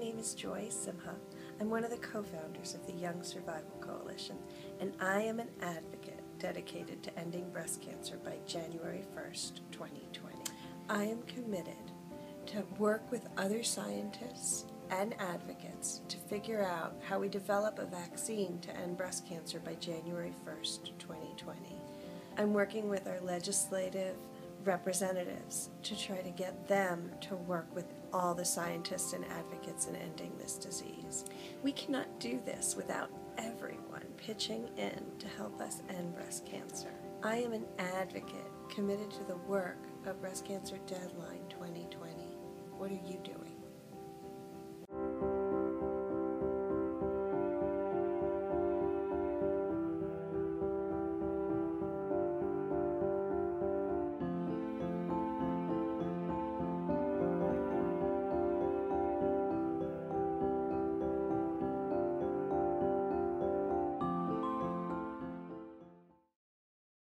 name is Joy Simha. I'm one of the co-founders of the Young Survival Coalition, and I am an advocate dedicated to ending breast cancer by January 1st, 2020. I am committed to work with other scientists and advocates to figure out how we develop a vaccine to end breast cancer by January 1st, 2020. I'm working with our legislative representatives to try to get them to work with all the scientists and advocates in ending this disease. We cannot do this without everyone pitching in to help us end breast cancer. I am an advocate committed to the work of Breast Cancer Deadline 2020. What are you doing?